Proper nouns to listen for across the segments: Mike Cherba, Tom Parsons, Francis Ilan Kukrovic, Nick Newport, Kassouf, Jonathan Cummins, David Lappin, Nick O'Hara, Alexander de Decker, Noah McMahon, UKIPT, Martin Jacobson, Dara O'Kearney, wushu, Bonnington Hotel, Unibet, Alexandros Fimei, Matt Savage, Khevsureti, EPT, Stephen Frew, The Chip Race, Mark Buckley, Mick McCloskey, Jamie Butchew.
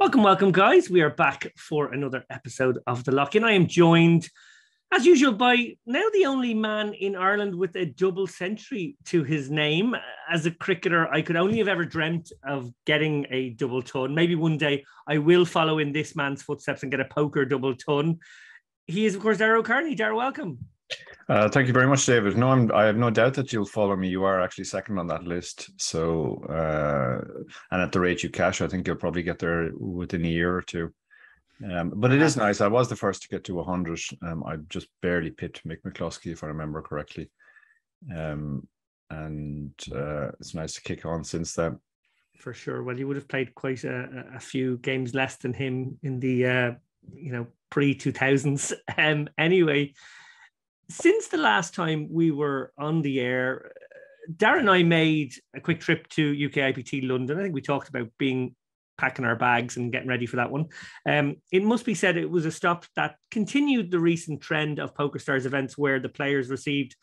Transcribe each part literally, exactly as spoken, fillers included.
Welcome, welcome, guys. We are back for another episode of The Lock-In. I am joined, as usual, by now the only man in Ireland with a double century to his name. As a cricketer, I could only have ever dreamt of getting a double ton. Maybe one day I will follow in this man's footsteps and get a poker double ton. He is, of course, Dara O'Kearney. Dara, welcome. Uh, thank you very much, David. No, I'm, I have no doubt that you'll follow me. You are actually second on that list. So, uh, and at the rate you cash, I think you'll probably get there within a year or two. Um, but it is nice. I was the first to get to one hundred. Um, I just barely pipped Mick McCloskey, if I remember correctly. Um, and uh, it's nice to kick on since then. For sure. Well, you would have played quite a, a few games less than him in the, uh, you know, pre two thousands. Um, anyway. Since the last time we were on the air, Dara and I made a quick trip to U K I P T London. I think we talked about being packing our bags and getting ready for that one. Um, it must be said it was a stop that continued the recent trend of PokerStars events where the players received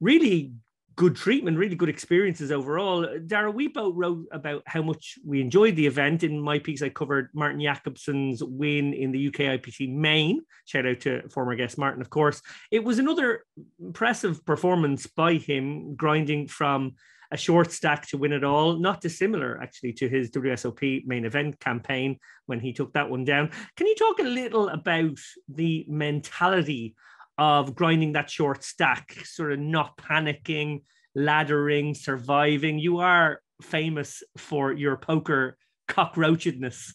really good treatment, really good experiences overall. Dara, we both wrote about how much we enjoyed the event. In my piece, I covered Martin Jacobson's win in the U K I P T Main. Shout out to former guest Martin, of course. It was another impressive performance by him, grinding from a short stack to win it all. Not dissimilar, actually, to his W S O P main event campaign when he took that one down. Can you talk a little about the mentality of grinding that short stack, sort of not panicking, laddering, surviving? You are famous for your poker cockroachedness.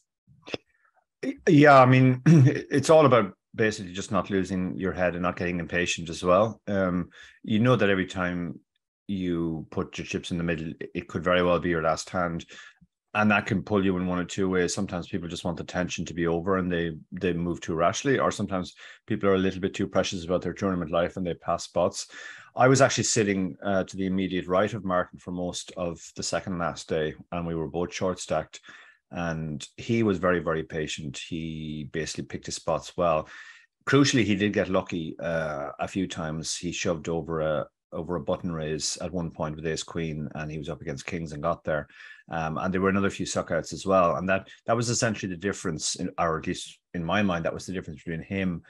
Yeah, I mean, it's all about basically just not losing your head and not getting impatient as well. Um, you know that every time you put your chips in the middle, it could very well be your last hand. And that can pull you in one or two ways. Sometimes people just want the tension to be over and they they move too rashly, or sometimes people are a little bit too precious about their tournament life and they pass spots. I was actually sitting uh, to the immediate right of Martin for most of the second last day, and we were both short stacked, and he was very, very patient. He basically picked his spots well. Crucially, he did get lucky uh, a few times. He shoved over a over a button raise at one point with ace queen, and he was up against kings and got there. Um, and there were another few suckouts as well. And that that was essentially the difference, in, or at least in my mind, that was the difference between him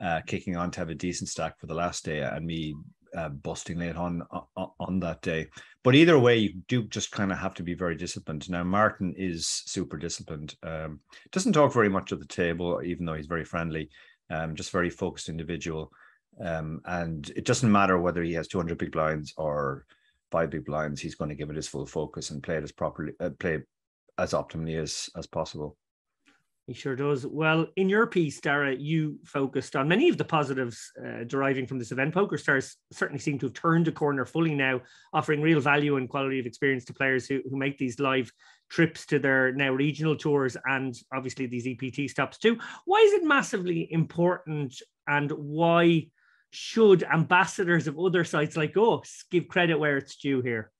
uh, kicking on to have a decent stack for the last day and me uh, busting late on, on on that day. But either way, you do just kind of have to be very disciplined. Now, Martin is super disciplined. Um, doesn't talk very much at the table, even though he's very friendly, um, just very focused individual. Um, and it doesn't matter whether he has two hundred big blinds or five big blinds, he's going to give it his full focus and play it as properly, uh, play as optimally as, as possible. He sure does. Well, in your piece, Dara, you focused on many of the positives uh, deriving from this event. PokerStars certainly seem to have turned a corner fully now, offering real value and quality of experience to players who, who make these live trips to their now regional tours and obviously these E P T stops too. Why is it massively important, and why should ambassadors of other sites like us give credit where it's due here?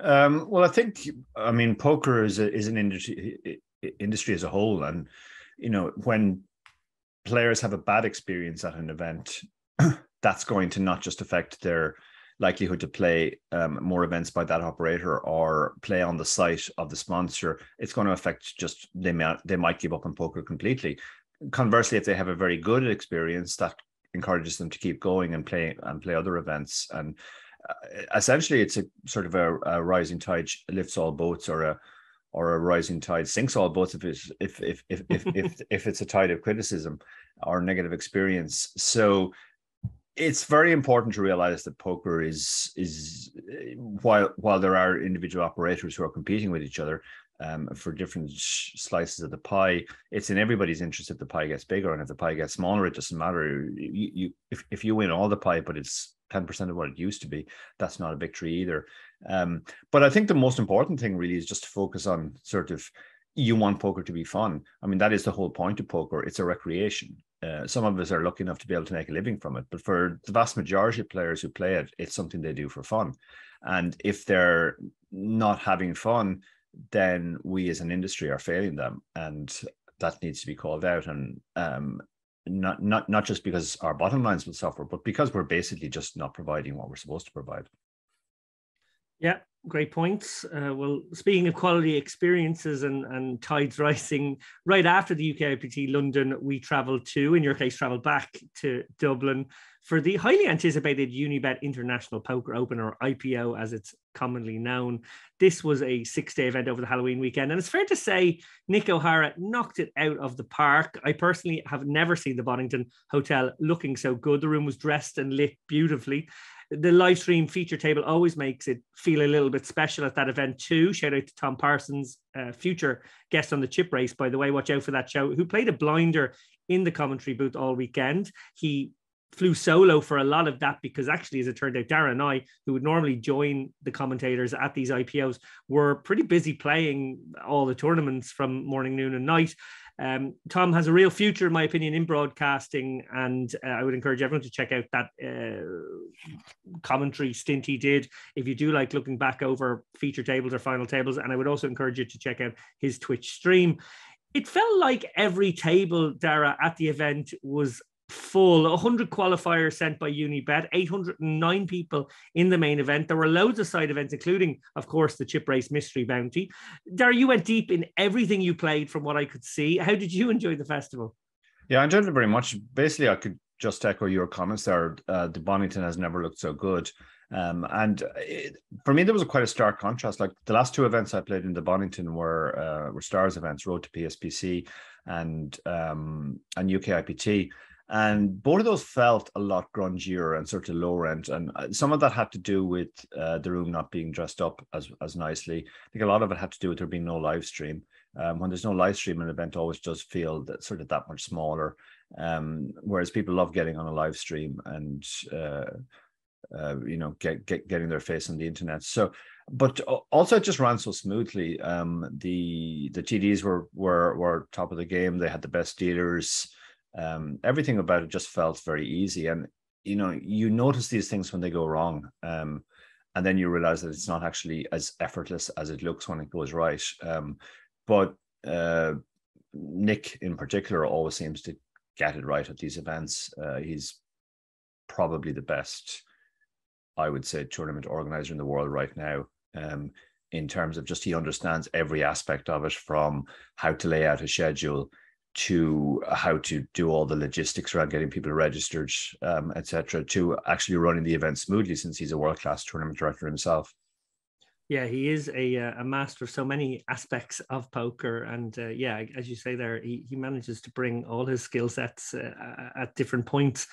Um, well, I think, I mean, poker is a, is an industry industry as a whole, and you know, when players have a bad experience at an event, that's going to not just affect their likelihood to play um, more events by that operator or play on the site of the sponsor. It's going to affect just they may, they might give up on poker completely. Conversely, if they have a very good experience, that encourages them to keep going and play and play other events, and uh, essentially it's a sort of a, a rising tide lifts all boats, or a or a rising tide sinks all boats if it's if if if if, if, if it's a tide of criticism or negative experience. So it's very important to realize that poker is is while while there are individual operators who are competing with each other Um, for different slices of the pie, it's in everybody's interest if the pie gets bigger, and if the pie gets smaller, it doesn't matter. You, you if, if you win all the pie, but it's ten percent of what it used to be, that's not a victory either. Um, but I think the most important thing really is just to focus on sort of, you want poker to be fun. I mean, that is the whole point of poker. It's a recreation. Uh, some of us are lucky enough to be able to make a living from it, but for the vast majority of players who play it, it's something they do for fun. And if they're not having fun, then we as an industry are failing them, and that needs to be called out. And um, not not not just because our bottom lines will suffer, but because we're basically just not providing what we're supposed to provide. Yeah, Great points. Uh, well, speaking of quality experiences and, and tides rising, right after the U K I P T London, we travelled to, in your case, travelled back to Dublin for the highly anticipated Unibet International Poker Open, or I P O as it's commonly known. This was a six-day event over the Halloween weekend, and it's fair to say Nick O'Hara knocked it out of the park. I personally have never seen the Bonnington Hotel looking so good. The room was dressed and lit beautifully. The live stream feature table always makes it feel a little bit special at that event too. Shout out to Tom Parsons, uh, future guest on The Chip Race, by the way. Watch out for that show, who played a blinder in the commentary booth all weekend. He flew solo for a lot of that because actually, as it turned out, Dara and I, who would normally join the commentators at these I P Os, were pretty busy playing all the tournaments from morning, noon and night. Um, Tom has a real future, in my opinion, in broadcasting, and uh, I would encourage everyone to check out that uh, commentary stint he did if you do like looking back over feature tables or final tables, and I would also encourage you to check out his Twitch stream. It felt like every table, Dara, at the event was full. one hundred qualifiers sent by Unibet, eight hundred nine people in the main event. There were loads of side events, including, of course, the Chip Race Mystery Bounty. Dara, you went deep in everything you played from what I could see. How did you enjoy the festival? Yeah, I enjoyed it very much. Basically, I could just echo your comments there. Uh, the Bonnington has never looked so good. Um, and it, for me, there was a quite a stark contrast. Like the last two events I played in the Bonnington were uh, were Stars events, Road to P S P C and, um, and U K I P T. And both of those felt a lot grungier and sort of low rent. And some of that had to do with uh, the room not being dressed up as, as nicely. I think a lot of it had to do with there being no live stream. Um, when there's no live stream, an event always does feel that sort of that much smaller. Um, whereas people love getting on a live stream and, uh, uh, you know, get, get getting their face on the internet. So, but also it just ran so smoothly. Um, the the T Ds were, were, were top of the game. They had the best dealers. Um, everything about it just felt very easy, and you know you notice these things when they go wrong, um, and then you realize that it's not actually as effortless as it looks when it goes right. Um, but uh, Nick in particular always seems to get it right at these events. Uh, he's probably the best, I would say, tournament organizer in the world right now. Um, in terms of just he understands every aspect of it, from how to lay out a schedule to how to do all the logistics around getting people registered, um, et cetera, to actually running the event smoothly, since he's a world-class tournament director himself. Yeah, he is a, a master of so many aspects of poker. And uh, yeah, as you say there, he, he manages to bring all his skill sets uh, at different points.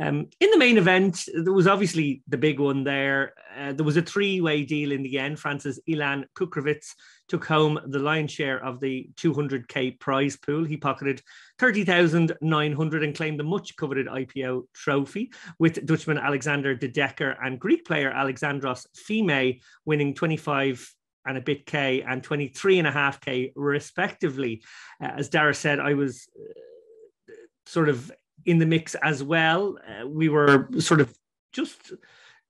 Um, in the main event, there was obviously the big one there. Uh, there was a three-way deal in the end. Francis Ilan Kukrovic took home the lion's share of the two hundred K prize pool. He pocketed thirty thousand nine hundred and claimed the much-coveted I P O trophy, with Dutchman Alexander de Decker and Greek player Alexandros Fimei winning twenty-five and a bit K and twenty-three and a half K respectively. Uh, as Dara said, I was uh, sort of in the mix as well. Uh, we were sort of just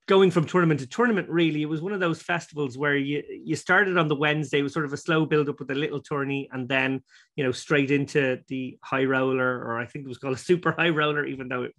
going from tournament to tournament, really. It was one of those festivals where you you started on the Wednesday with sort of a slow build-up with a little tourney, and then, you know, straight into the high roller, or I think it was called a super high roller, even though it,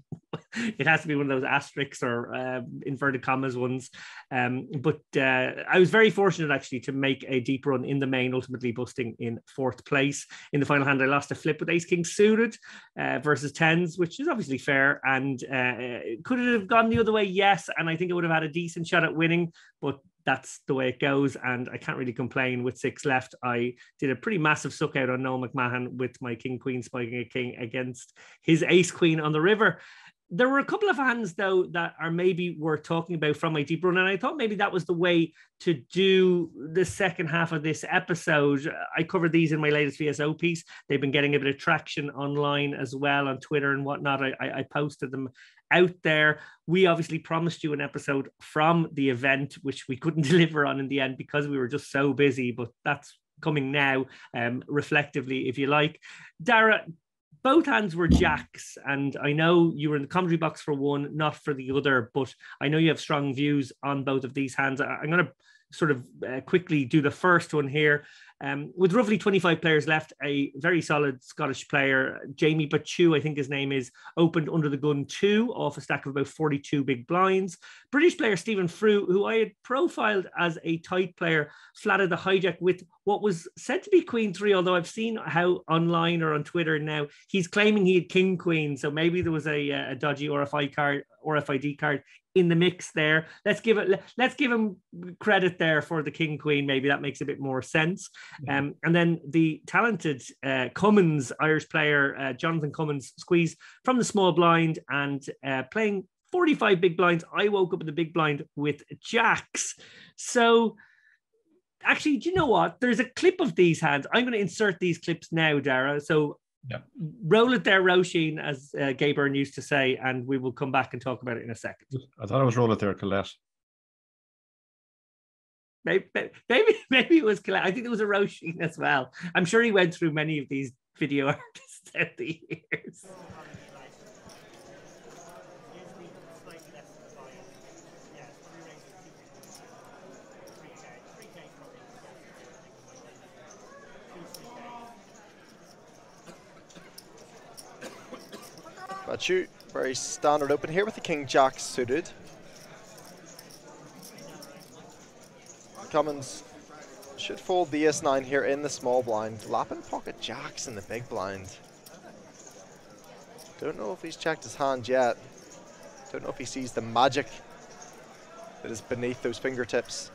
it has to be one of those asterisks or uh, inverted commas ones. Um, but uh, I was very fortunate, actually, to make a deep run in the main, ultimately busting in fourth place. In the final hand, I lost a flip with ace-king suited uh, versus tens, which is obviously fair. And uh, could it have gone the other way? Yes, and I think it would have had a decent shot at winning, but that's the way it goes, and I can't really complain. With six left, I did a pretty massive suck out on Noah McMahon with my king queen spiking a king against his ace queen on the river. There were a couple of hands, though, that are maybe worth talking about from my deep run, and I thought maybe that was the way to do the second half of this episode. I covered these in my latest V S O piece. They've been getting a bit of traction online as well, on Twitter and whatnot. I, I, I posted them out there. We obviously promised you an episode from the event, which we couldn't deliver on in the end because we were just so busy, but that's coming now, um, reflectively, if you like. Dara, both hands were jacks, and I know you were in the commentary box for one, not for the other, but I know you have strong views on both of these hands. I'm going to sort of uh, quickly do the first one here. Um, with roughly twenty-five players left, a very solid Scottish player, Jamie Butchew, I think his name is, opened under the gun two off a stack of about forty-two big blinds. British player Stephen Frew, who I had profiled as a tight player, flatted the hijack with what was said to be Queen three, although I've seen how online or on Twitter now, he's claiming he had King Queen, so maybe there was a, a dodgy R F I card, R F I D card in the mix there. Let's give it. Let's give him credit there for the King Queen. Maybe that makes a bit more sense. Um, and then the talented uh, Cummins, Irish player, uh, Jonathan Cummins, squeezed from the small blind and uh, playing forty-five big blinds. I woke up in the big blind with jacks. So actually, do you know what? There's a clip of these hands. I'm going to insert these clips now, Dara. So yep. Roll it there, Roisin, as uh, Gay Byrne used to say, and we will come back and talk about it in a second. I thought it was roll it there, Colette. Maybe, maybe, maybe it was Colette. I think it was a Roisin as well. I'm sure he went through many of these video artists over the years. Butchew, very standard open here with the King Jack suited. Cummins should fold the ace nine here in the small blind. Lappin pocket jacks in the big blind. Don't know if he's checked his hand yet. Don't know if he sees the magic that is beneath those fingertips.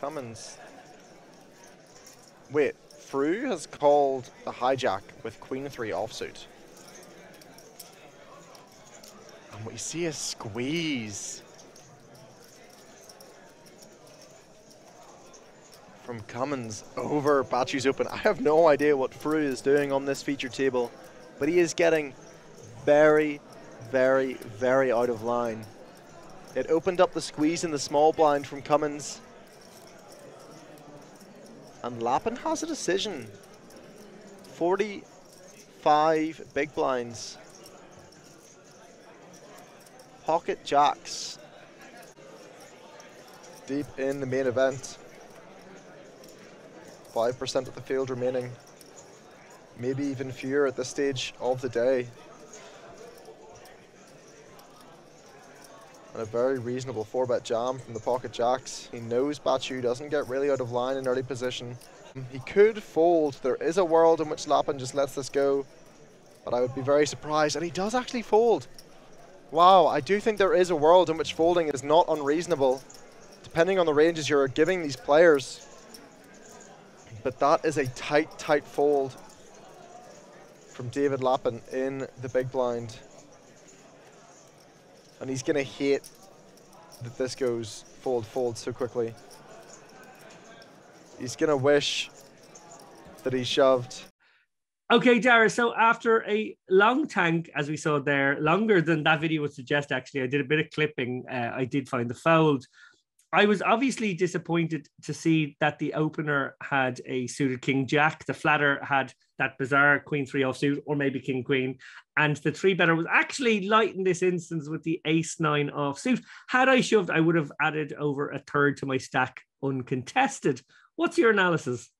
Cummins. Wait. Frew has called the hijack with Queen three offsuit. And we see a squeeze from Cummins over Butchew's open. I have no idea what Frew is doing on this feature table, but he is getting very, very, very out of line. It opened up the squeeze in the small blind from Cummins. And Lappin has a decision. forty-five big blinds. Pocket jacks. Deep in the main event. five percent of the field remaining. Maybe even fewer at this stage of the day. And a very reasonable four bet jam from the pocket jacks. He knows Butchew doesn't get really out of line in early position. He could fold. There is a world in which Lappin just lets this go, but I would be very surprised. And he does actually fold. Wow, I do think there is a world in which folding is not unreasonable, depending on the ranges you're giving these players. But that is a tight, tight fold from David Lappin in the big blind. And he's going to hate that this goes fold, fold so quickly. He's going to wish that he shoved. Okay, Dara, so after a long tank, as we saw there, longer than that video would suggest, actually, I did a bit of clipping. Uh, I did find the fold. I was obviously disappointed to see that the opener had a suited King Jack. The flatter had that bizarre Queen three offsuit, or maybe King Queen. And the three better was actually light in this instance with the ace nine offsuit. Had I shoved, I would have added over a third to my stack uncontested. What's your analysis?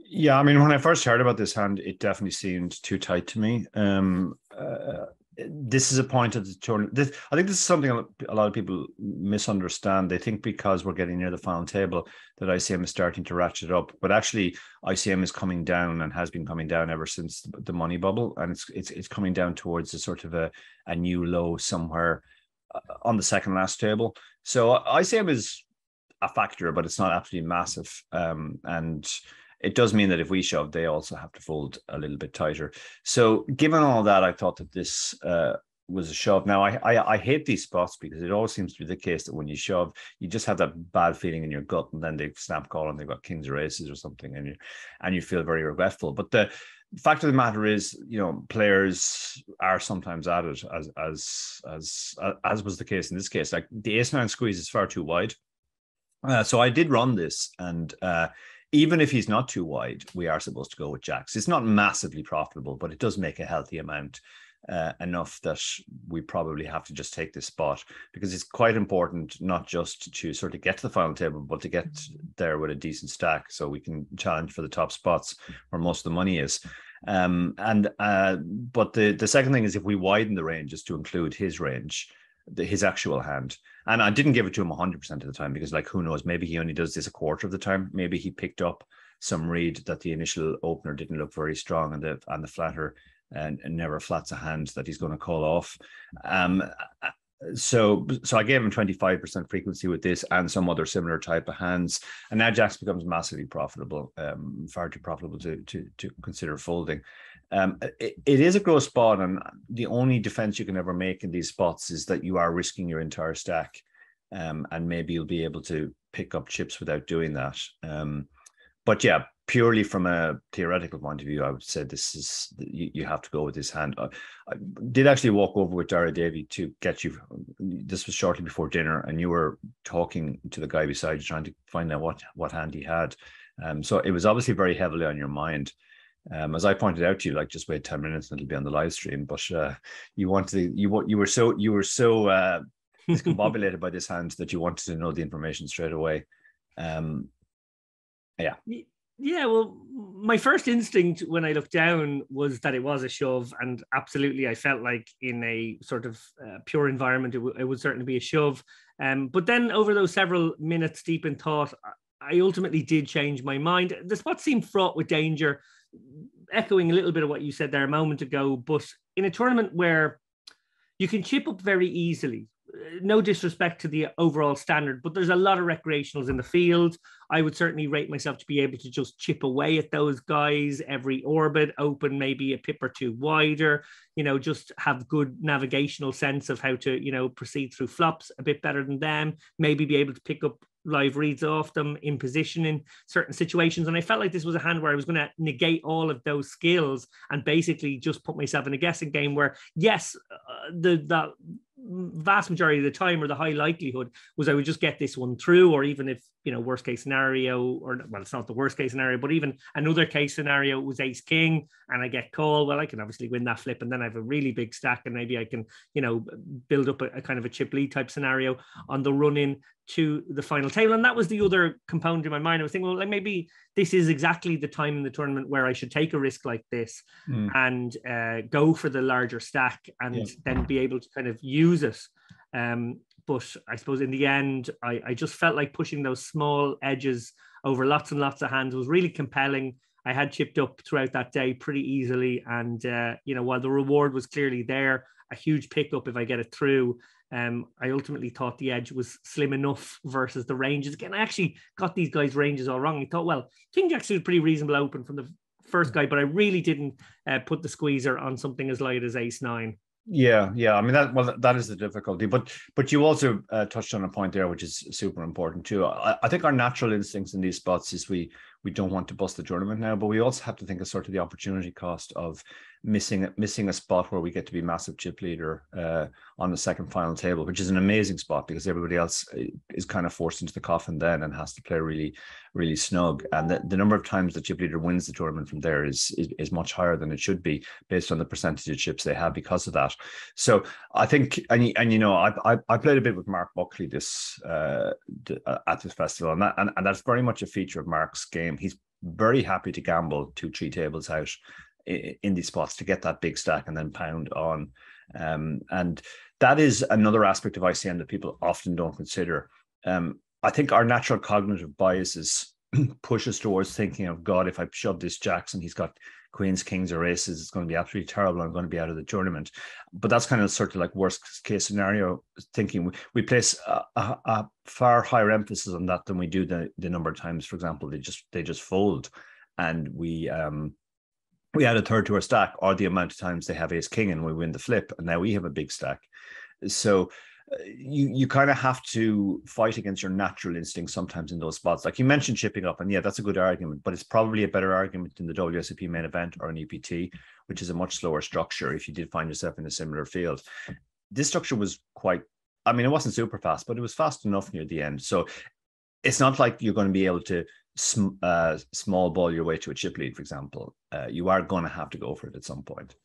Yeah, I mean, when I first heard about this hand, it definitely seemed too tight to me. Um, uh, This is a point of the tournament. This, I think this is something a lot of people misunderstand. They think because we're getting near the final table that I C M is starting to ratchet up, but actually I C M is coming down and has been coming down ever since the money bubble, and it's it's it's coming down towards a sort of a, a new low somewhere on the second last table. So I C M is a factor, but it's not absolutely massive, um, and it does mean that if we shove, they also have to fold a little bit tighter. So given all that, I thought that this uh, was a shove. Now, I, I I hate these spots because it always seems to be the case that when you shove, you just have that bad feeling in your gut, and then they snap call and they've got kings or aces or something, and you, and you feel very regretful. But the fact of the matter is, you know, players are sometimes at it, as, as, as, as was the case in this case. Like the ace nine squeeze is far too wide. Uh, so I did run this, and... Uh, Even if he's not too wide, we are supposed to go with jacks. It's not massively profitable, but it does make a healthy amount. uh, enough that we probably have to just take this spot, because it's quite important not just to sort of get to the final table, but to get there with a decent stack so we can challenge for the top spots where most of the money is. Um, and uh, but the, the second thing is, if we widen the range, is to include his range, the, his actual hand. And I didn't give it to him one hundred percent of the time, because, like, who knows, maybe he only does this a quarter of the time. Maybe he picked up some read that the initial opener didn't look very strong, and the and the flatter and, and never flats a hand that he's going to call off. Um, so so I gave him twenty-five percent frequency with this and some other similar type of hands, and now Jack's becomes massively profitable, um, far too profitable to to to consider folding. Um, it, it is a gross spot, and the only defense you can ever make in these spots is that you are risking your entire stack, um, and maybe you'll be able to pick up chips without doing that. Um, But yeah, purely from a theoretical point of view, I would say this is, you, you have to go with this hand. I, I did actually walk over with Dara Davey to get you. This was shortly before dinner, and you were talking to the guy beside you, trying to find out what, what hand he had. Um, so it was obviously very heavily on your mind. Um, as I pointed out to you, like, just wait ten minutes and it'll be on the live stream. But uh, you wanted, you you were so you were so uh, discombobulated by this hand that you wanted to know the information straight away. Um, Yeah. Yeah. Well, my first instinct when I looked down was that it was a shove, and absolutely, I felt like in a sort of uh, pure environment, it, w it would certainly be a shove. Um, but then, over those several minutes deep in thought, I ultimately did change my mind. The spot seemed fraught with danger, echoing a little bit of what you said there a moment ago. But in a tournament where you can chip up very easily, no disrespect to the overall standard, but there's a lot of recreationals in the field. I would certainly rate myself to be able to just chip away at those guys every orbit, open maybe a pip or two wider, you know, just have good navigational sense of how to, you know, proceed through flops a bit better than them, maybe be able to pick up live reads off them in position in certain situations. And I felt like this was a hand where I was going to negate all of those skills and basically just put myself in a guessing game where, yes, uh, the, the vast majority of the time, or the high likelihood, was I would just get this one through, or even if, you know, worst case scenario, or, well, it's not the worst case scenario, but even another case scenario, it was ace king and I get called, well, I can obviously win that flip, and then I have a really big stack, and maybe I can, you know, build up a, a kind of a chip lead type scenario on the run in to the final table. And that was the other component in my mind. I was thinking, well, like, maybe this is exactly the time in the tournament where I should take a risk like this mm. and uh, go for the larger stack, and yeah. then be able to kind of use it. Um, but I suppose in the end, I, I just felt like pushing those small edges over lots and lots of hands was really compelling. I had chipped up throughout that day pretty easily. And, uh, you know, while the reward was clearly there, a huge pickup if I get it through, Um, I ultimately thought the edge was slim enough versus the ranges. Again, I actually got these guys' ranges all wrong. I thought, well, King Jack suited pretty reasonable open from the first guy, but I really didn't uh, put the squeezer on something as light as ace nine. Yeah, yeah. I mean, that well, that is the difficulty. But but you also uh, touched on a point there, which is super important too. I, I think our natural instincts in these spots is we we don't want to bust the tournament now, but we also have to think of sort of the opportunity cost of missing missing a spot where we get to be massive chip leader uh, on the second final table, which is an amazing spot because everybody else is kind of forced into the coffin then and has to play really, really snug. And the, the number of times the chip leader wins the tournament from there is, is is much higher than it should be based on the percentage of chips they have because of that. So I think, and, and you know, I, I I played a bit with Mark Buckley this uh, at this festival, and, that, and, and that's very much a feature of Mark's game. He's very happy to gamble two, three tables out in these spots to get that big stack and then pound on. Um, and that is another aspect of I C M that people often don't consider. Um, I think our natural cognitive biases push us towards thinking of, God, if I shove this Jackson, he's got queens, kings, or aces, it's going to be absolutely terrible. I'm going to be out of the tournament. But that's kind of sort of like worst case scenario thinking. We place a, a, a far higher emphasis on that than we do the, the number of times, for example, they just they just fold, and we um, we add a third to our stack, or the amount of times they have ace king and we win the flip, and now we have a big stack. So you you kind of have to fight against your natural instincts sometimes in those spots. Like you mentioned chipping up, and yeah, that's a good argument, but it's probably a better argument in the W S O P main event or an E P T, which is a much slower structure if you did find yourself in a similar field. This structure was quite, I mean, it wasn't super fast, but it was fast enough near the end. So it's not like you're going to be able to sm uh, small ball your way to a chip lead, for example. Uh, you are going to have to go for it at some point.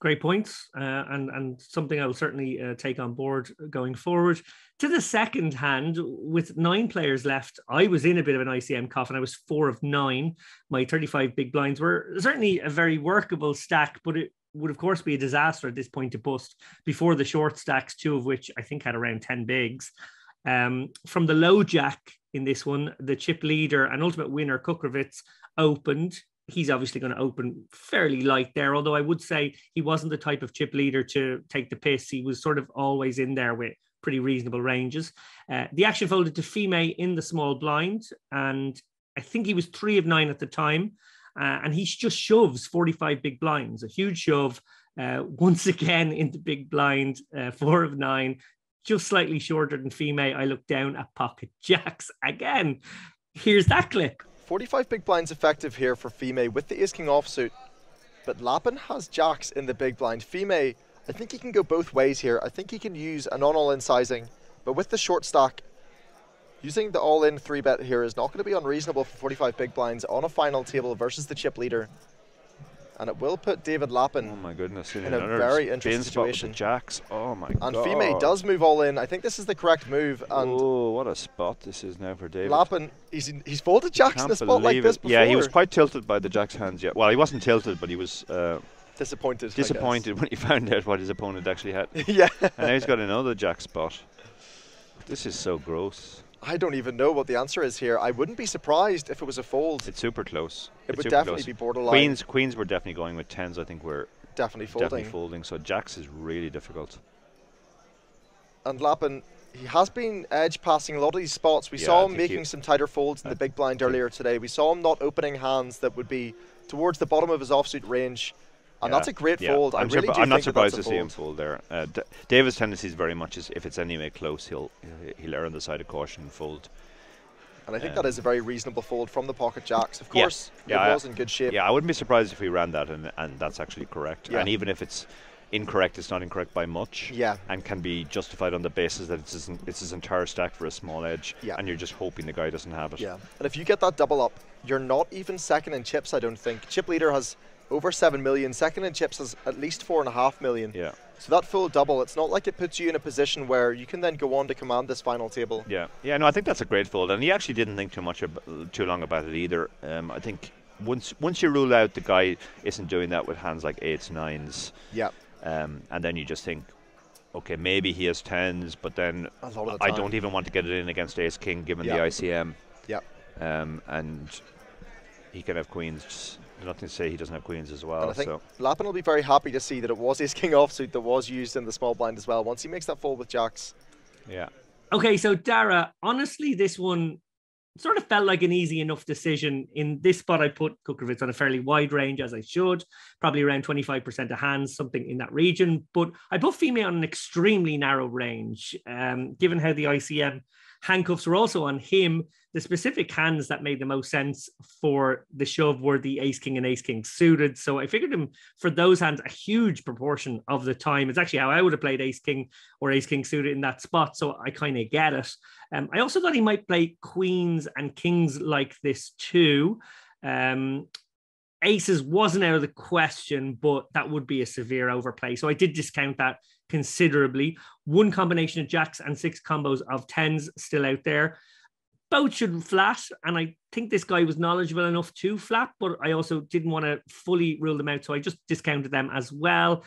Great points, uh, and, and something I will certainly uh, take on board going forward. To the second hand, with nine players left, I was in a bit of an I C M coffin. I was four of nine. My thirty-five big blinds were certainly a very workable stack, but it would, of course, be a disaster at this point to bust before the short stacks, two of which I think had around ten bigs. Um, from the low jack in this one, the chip leader and ultimate winner, Kukrovic, opened. He's obviously going to open fairly light there, although I would say he wasn't the type of chip leader to take the piss. He was sort of always in there with pretty reasonable ranges. Uh, the action folded to Fimei in the small blind, and I think he was three of nine at the time, uh, and he just shoves forty-five big blinds, a huge shove, uh, once again into big blind, uh, four of nine, just slightly shorter than Fimei. I looked down at pocket jacks again. Here's that clip. forty-five big blinds effective here for Fimei with the ace-king offsuit, but Lappin has jacks in the big blind. Fimei, I think he can go both ways here. I think he can use an on-all-in sizing, but with the short stack, using the all-in three bet here is not going to be unreasonable for forty-five big blinds on a final table versus the chip leader, and it will put David Lappin oh my goodness, in a very interesting situation. Jacks. Oh my and God. Fimei does move all in. I think this is the correct move. And oh, what a spot this is now for David. Lappin, he's, in, he's folded jacks in a spot like this before. Yeah, he was quite tilted by the jacks hands. Yeah. Well, he wasn't tilted, but he was uh, disappointed. Disappointed when he found out what his opponent actually had. Yeah. And now he's got another jack spot. This is so gross. I don't even know what the answer is here. I wouldn't be surprised if it was a fold. It's super close. It it's would definitely close. be borderline. Queens, queens were definitely going with tens. I think we're definitely folding. Definitely folding. So jacks is really difficult. And Lappin, he has been edge passing a lot of these spots. We yeah, saw him making some tighter folds in uh, the big blind earlier today. We saw him not opening hands that would be towards the bottom of his offsuit range. And yeah, that's a great yeah. fold. I'm, I really do I'm not surprised that to see him fold there. Uh, D David's tendency is very much is if it's anyway close, he'll he'll err on the side of caution and fold. And I think um, that is a very reasonable fold from the pocket jacks. Of course, yeah, yeah, it was in good shape. Yeah, I wouldn't be surprised if we ran that, and and that's actually correct. Yeah. And even if it's incorrect, it's not incorrect by much. Yeah. And can be justified on the basis that it's his, it's his entire stack for a small edge. Yeah. And you're just hoping the guy doesn't have it. Yeah. And if you get that double up, you're not even second in chips. I don't think. Chip leader has over seven million, second in chips is at least four and a half million. Yeah. So that full double, it's not like it puts you in a position where you can then go on to command this final table. Yeah, yeah, no, I think that's a great fold, and he actually didn't think too much, ab too long about it either. Um, I think once once you rule out the guy isn't doing that with hands like eights, nines, yeah, um, and then you just think, okay, maybe he has tens, but then a lot of the I don't even want to get it in against ace king given yeah. the I C M. Yeah. Um, and he can have queens. Nothing to say he doesn't have queens as well. And I think so. Lappin will be very happy to see that it was his king offsuit that was used in the small blind as well, once he makes that fold with jacks. Yeah. Okay, so Dara, honestly, this one sort of felt like an easy enough decision. In this spot, I put Kukrovic on a fairly wide range, as I should, probably around twenty-five percent of hands, something in that region. But I put Fimei on an extremely narrow range, um, given how the I C M handcuffs were also on him. The specific hands that made the most sense for the shove were the ace-king and ace-king suited. So I figured him for those hands a huge proportion of the time. It's actually how I would have played ace-king or ace-king suited in that spot. So I kind of get it. Um, I also thought he might play queens and kings like this too. Um, aces wasn't out of the question, but that would be a severe overplay. So I did discount that considerably. One combination of jacks and six combos of tens still out there. Both should flat, and I think this guy was knowledgeable enough to flat, but I also didn't want to fully rule them out, so I just discounted them as well.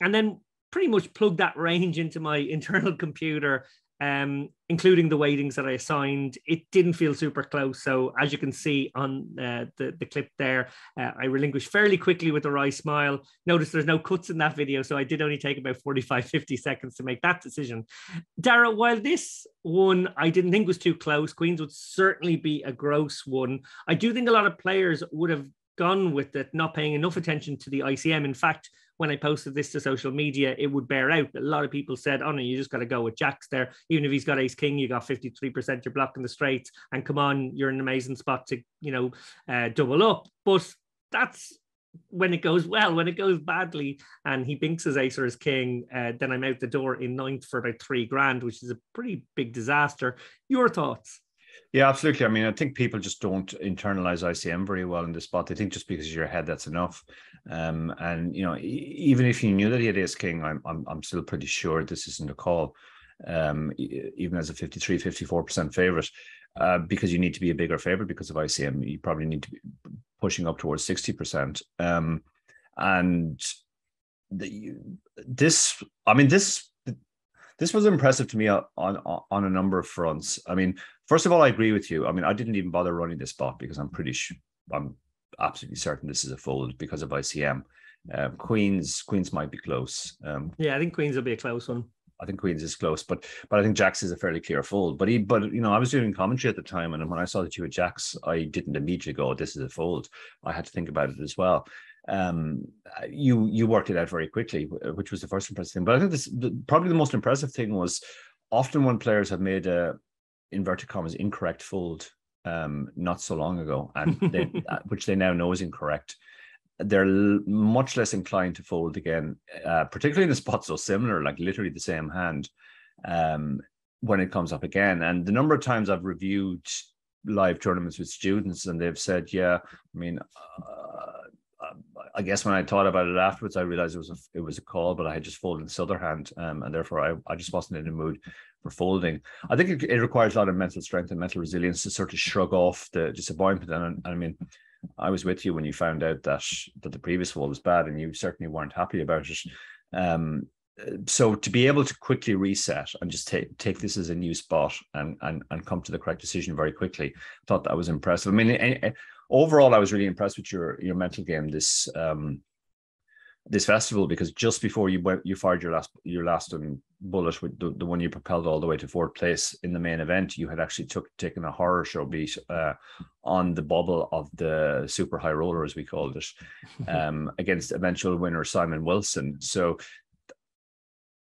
And then pretty much plugged that range into my internal computer, um, including the weightings that I assigned. It didn't feel super close, so as you can see on uh, the, the clip there, uh, I relinquished fairly quickly with a wry smile. Notice there's no cuts in that video, so I did only take about forty-five, fifty seconds to make that decision. Dara, while this one I didn't think was too close, queens would certainly be a gross one. I do think a lot of players would have gone with it, not paying enough attention to the I C M. In fact, when I posted this to social media, it would bear out. A lot of people said, oh no, you just got to go with jacks there. Even if he's got ace king, you got fifty-three percent, you're blocking the straights, and come on, you're in an amazing spot to, you know, uh, double up. But that's when it goes well. When it goes badly and he binks his ace or his king, uh, then I'm out the door in ninth for about three grand, which is a pretty big disaster. Your thoughts? Yeah, absolutely. I mean, I think people just don't internalize I C M very well in this spot. They think just because you're ahead, that's enough. Um, and, you know, e even if you knew that he had ace king, I'm, I'm, I'm still pretty sure this isn't a call, um, e even as a fifty-three, fifty-four percent favorite, uh, because you need to be a bigger favorite because of I C M. You probably need to be pushing up towards sixty percent. Um, and the, this, I mean, this, This was impressive to me on, on on a number of fronts. I mean, first of all, I agree with you. I mean, I didn't even bother running this spot because I'm pretty sure, I'm absolutely certain this is a fold because of I C M. Um, Queens, Queens might be close. Um, yeah, I think Queens will be a close one. I think Queens is close, but but I think Jacks is a fairly clear fold. But he, but you know, I was doing commentary at the time, and when I saw that you had Jacks, I didn't immediately go, oh, "This is a fold." I had to think about it as well. Um, you you worked it out very quickly, which was the first impressive thing. But I think this the, probably the most impressive thing was often when players have made a inverted commas incorrect fold um, not so long ago, and they, which they now know is incorrect. They're much less inclined to fold again, uh, particularly in a spot so similar, like literally the same hand, um, when it comes up again. And the number of times I've reviewed live tournaments with students, and they've said, "Yeah, I mean." Uh, I guess when I thought about it afterwards, I realized it was a, it was a call, but I had just folded this other hand, um, and therefore I, I just wasn't in the mood for folding. I think it, it requires a lot of mental strength and mental resilience to sort of shrug off the disappointment. And, and I mean, I was with you when you found out that that the previous fold was bad, and you certainly weren't happy about it. Um, so to be able to quickly reset and just take take this as a new spot and and and come to the correct decision very quickly, I thought that was impressive. I mean. Any, any, Overall, I was really impressed with your your mental game this um, this festival, because just before you went, you fired your last your last um, bullet with the, the one you propelled all the way to fourth place in the main event. You had actually took taken a horror show beat uh, on the bubble of the super high roller, as we called it, um, against eventual winner Simon Wilson. So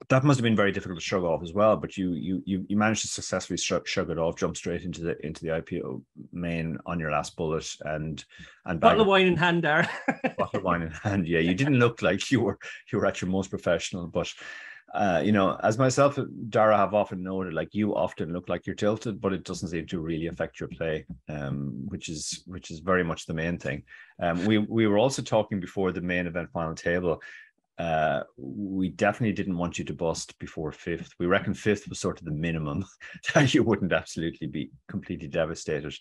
that must have been very difficult to shrug off as well, but you you you, you managed to successfully shrug, shrug it off, jump straight into the into the I P O main on your last bullet, and and bottle of wine in hand, Dara. Bottle of wine in hand, yeah. You didn't look like you were you were at your most professional, but uh, you know, as myself, Dara, have often noted, like you often look like you're tilted, but it doesn't seem to really affect your play, um, which is which is very much the main thing. Um, we we were also talking before the main event final table. Uh, we definitely didn't want you to bust before fifth. We reckon fifth was sort of the minimum that you wouldn't absolutely be completely devastated.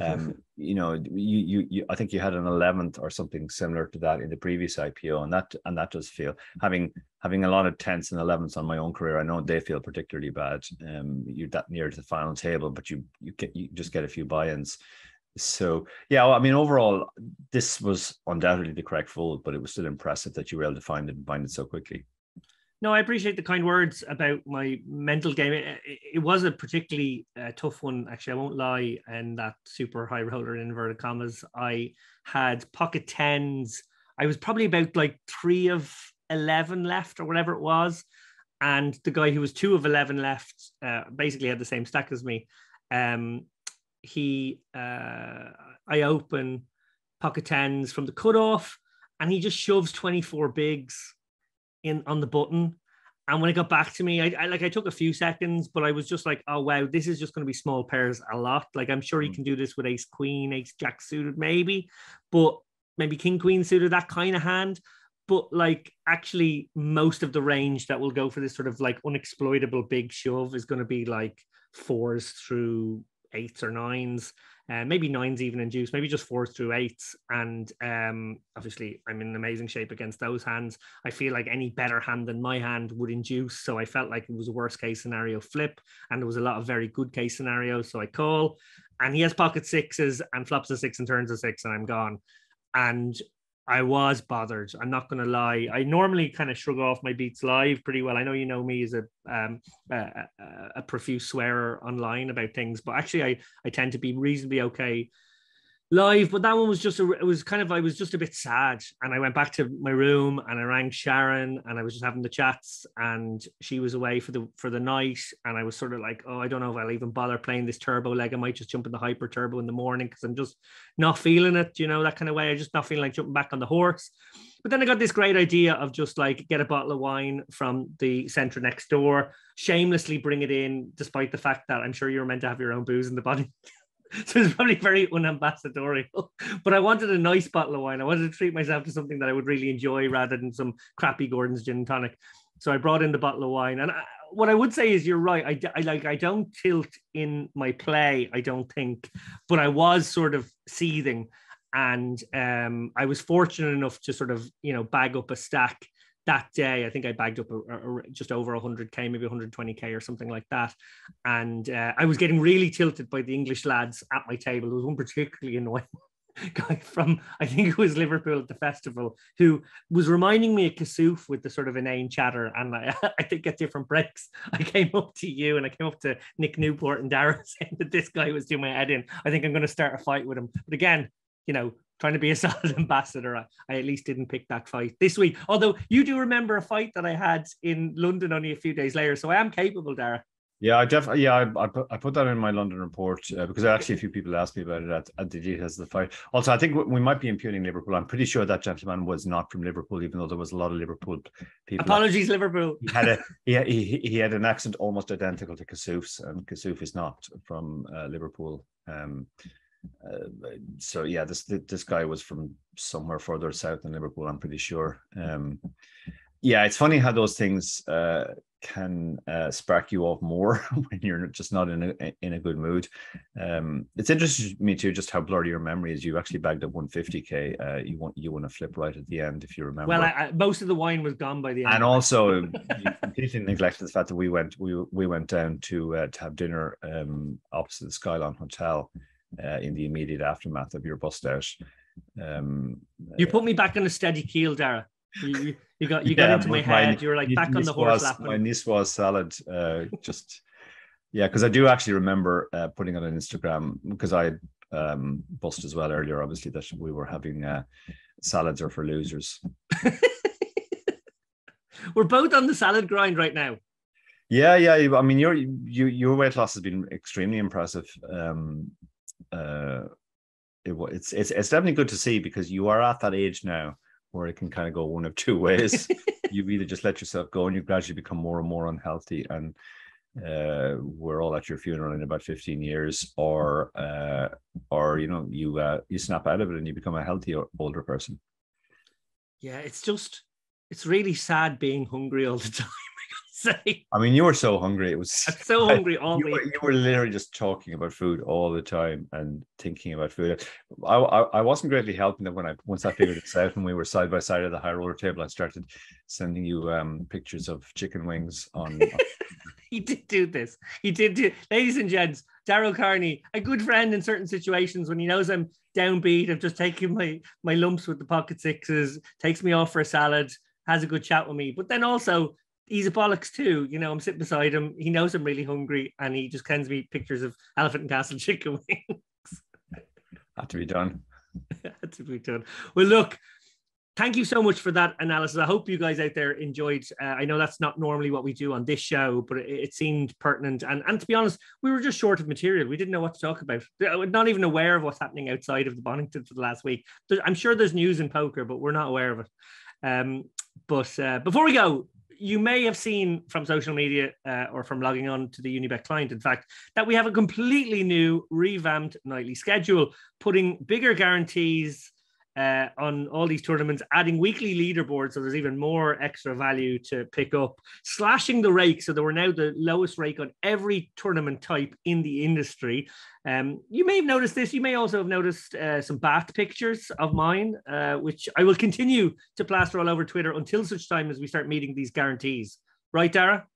Um, you know, you, you you I think you had an eleventh or something similar to that in the previous I P O, and that and that does feel, having having a lot of tenths and elevens on my own career, I know they feel particularly bad. Um, you're that near to the final table, but you you get you just get a few buy-ins. So, yeah, I mean, overall, this was undoubtedly the correct fold, but it was still impressive that you were able to find it and find it so quickly. No, I appreciate the kind words about my mental game. It, it was a particularly uh, tough one, actually, I won't lie, and that super high roller in inverted commas. I had pocket tens. I was probably about like three of eleven left or whatever it was. And the guy who was two of eleven left uh, basically had the same stack as me. Um He, uh, I open pocket tens from the cutoff, and he just shoves twenty-four bigs in on the button. And when it got back to me, I, I like I took a few seconds, but I was just like, oh wow, this is just going to be small pairs a lot. Like I'm sure he can do this with ace queen, ace jack suited, maybe, but maybe king queen suited, that kind of hand. But like actually, most of the range that will go for this sort of like unexploitable big shove is going to be like fours through eights or nines, and uh, maybe nines even in juice, maybe just fours through eights. And um, obviously I'm in amazing shape against those hands. I feel like any better hand than my hand would induce. So I felt like it was a worst case scenario flip, and there was a lot of very good case scenarios. So I call, and he has pocket sixes and flops a six and turns a six, and I'm gone. And I was bothered. I'm not going to lie. I normally kind of shrug off my beats live pretty well. I know you know me as a um, a, a profuse swearer online about things, but actually I, I tend to be reasonably okay live, but that one was just, a, it was kind of, I was just a bit sad. And I went back to my room and I rang Sharon and I was just having the chats and she was away for the, for the night. And I was sort of like, oh, I don't know if I'll even bother playing this turbo leg. I might just jump in the hyper turbo in the morning because I'm just not feeling it, you know, that kind of way. I just not feeling like jumping back on the horse. But then I got this great idea of just like get a bottle of wine from the centre next door, shamelessly bring it in, despite the fact that I'm sure you're meant to have your own booze in the body. So it's probably very unambassadorial, but I wanted a nice bottle of wine. I wanted to treat myself to something that I would really enjoy rather than some crappy Gordon's gin and tonic. So I brought in the bottle of wine. And I, what I would say is you're right. I, I like, I don't tilt in my play, I don't think, but I was sort of seething. And um, I was fortunate enough to sort of, you know, bag up a stack that day. I think I bagged up a, a, a just over one hundred K, maybe one hundred twenty K or something like that. And uh, I was getting really tilted by the English lads at my table. There was one particularly annoying guy from, I think it was Liverpool at the festival, who was reminding me of Kassouf with the sort of inane chatter. And I, I think at different breaks, I came up to you and I came up to Nick Newport and Dara saying that this guy was doing my head in. I think I'm going to start a fight with him. But again, you know, trying to be a solid ambassador, I, I at least didn't pick that fight this week. Although you do remember a fight that I had in London only a few days later, so I am capable, Dara. Yeah, I definitely, yeah, I, I, put, I put that in my London report uh, because actually a few people asked me about it at, at the details of the fight. Also, I think we might be impugning Liverpool. I'm pretty sure that gentleman was not from Liverpool, even though there was a lot of Liverpool people. Apologies, Liverpool. He had a he, he, he had an accent almost identical to Kassouf's, and Kassouf is not from uh, Liverpool. Um, Uh, so yeah, this this guy was from somewhere further south than Liverpool, I'm pretty sure. Um, yeah, it's funny how those things uh, can uh, spark you off more when you're just not in a in a good mood. Um, it's interesting to me too, just how blurry your memory is. You actually bagged up one hundred fifty K. Uh, you want you want to flip right at the end if you remember. Well, I, I, most of the wine was gone by the end. And also, you completely neglected the fact that we went we we went down to uh, to have dinner um, opposite the Skyline Hotel. Uh, in the immediate aftermath of your bust out, um, you put me back on a steady keel, Dara. You, you, you got you yeah, got into my head. My, you were like back on the horse lap. My Niswas salad, uh, just yeah, because I do actually remember uh, putting on an Instagram because I um, bust as well earlier. Obviously, that we were having uh, salads are for losers. We're both on the salad grind right now. Yeah, yeah. I mean, your you, your weight loss has been extremely impressive. Um, uh it, it's it's it's definitely good to see because you are at that age now where it can kind of go one of two ways. You either just let yourself go and you gradually become more and more unhealthy and uh we're all at your funeral in about fifteen years, or uh or you know you uh you snap out of it and you become a healthier older person. Yeah, it's just it's really sad being hungry all the time. Say. I mean, you were so hungry. It was I'm so hungry all week. You were literally just talking about food all the time and thinking about food. I I, I wasn't greatly helping them when I once I figured this out and we were side by side at the high roller table. I started sending you um, pictures of chicken wings on. He did do this. He did do, ladies and gents. Dara O'Kearney, a good friend in certain situations when he knows I'm downbeat. I've just taken my my lumps with the pocket sixes. Takes me off for a salad. Has a good chat with me, but then also. He's a bollocks too, you know, I'm sitting beside him. He knows I'm really hungry and he just sends me pictures of Elephant and Castle chicken wings. Had to be done. Had to be done. Well, look, thank you so much for that analysis. I hope you guys out there enjoyed. Uh, I know that's not normally what we do on this show, but it, it seemed pertinent. And, and to be honest, we were just short of material. We didn't know what to talk about. We're not even aware of what's happening outside of the Bonnington for the last week. I'm sure there's news in poker, but we're not aware of it. Um, but uh, before we go, you may have seen from social media uh, or from logging on to the Unibet client, in fact, that we have a completely new revamped nightly schedule, putting bigger guarantees uh, on all these tournaments, adding weekly leaderboards. So there's even more extra value to pick up, slashing the rake. So that we're now the lowest rake on every tournament type in the industry. Um, you may have noticed this. You may also have noticed uh, some bath pictures of mine, uh, which I will continue to plaster all over Twitter until such time as we start meeting these guarantees. Right, Dara?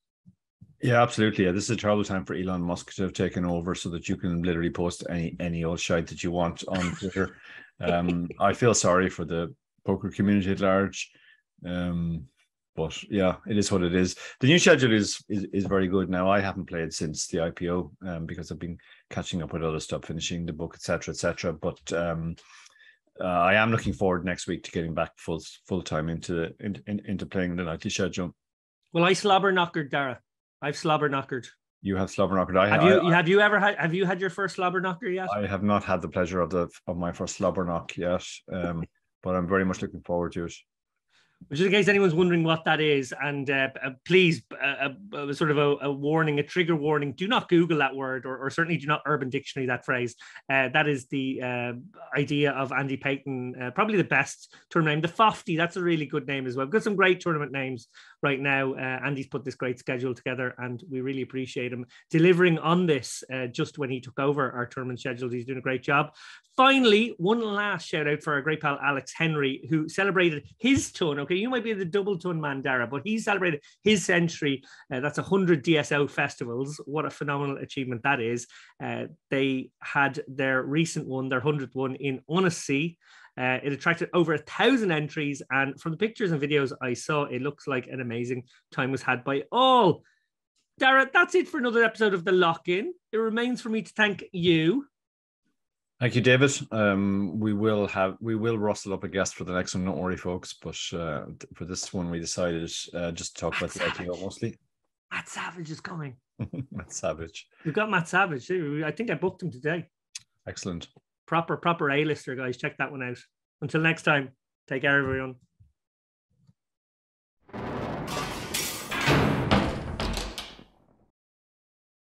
Yeah, absolutely. Yeah, this is a terrible time for Elon Musk to have taken over so that you can literally post any any old shite that you want on Twitter. um, I feel sorry for the poker community at large. Um, But yeah, it is what it is. The new schedule is is, is very good now. I haven't played since the I P O um, because I've been catching up with other stuff, finishing the book, et cetera, et cetera. But um, uh, I am looking forward next week to getting back full full time into in, in, into playing the nightly schedule. Well, I slobber knockered, Dara. I've slobber knockered. You have slobber knocker. I, have you I, I, have you ever had have you had your first slobber knocker yet? I have not had the pleasure of the of my first slobber knock yet, um, but I'm very much looking forward to it. Just in case anyone's wondering what that is, and uh, please, uh, uh, sort of a, a warning, a trigger warning: do not Google that word, or, or certainly do not Urban Dictionary that phrase. Uh, that is the uh, idea of Andy Payton, uh, probably the best tournament name, the Fofty. That's a really good name as well. We've got some great tournament names right now. Uh, Andy's put this great schedule together, and we really appreciate him delivering on this. Uh, just when he took over our tournament schedule, he's doing a great job. Finally, one last shout out for our great pal Alex Henry, who celebrated his ton. Okay, you might be the double ton man, Dara, but he celebrated his century. Uh, that's one hundred D S O festivals. What a phenomenal achievement that is. Uh, they had their recent one, their one hundredth one in Annecy. Uh, it attracted over a thousand entries. And from the pictures and videos I saw, it looks like an amazing time was had by all. Dara, that's it for another episode of The Lock-In. It remains for me to thank you. Thank you, David. Um, we will have we will rustle up a guest for the next one. Don't worry, folks. But uh, for this one, we decided uh, just to talk Matt about the I P O mostly. Matt Savage is coming. Matt Savage. We've got Matt Savage. I think I booked him today. Excellent. Proper, proper A-lister, guys. Check that one out. Until next time, take care, everyone.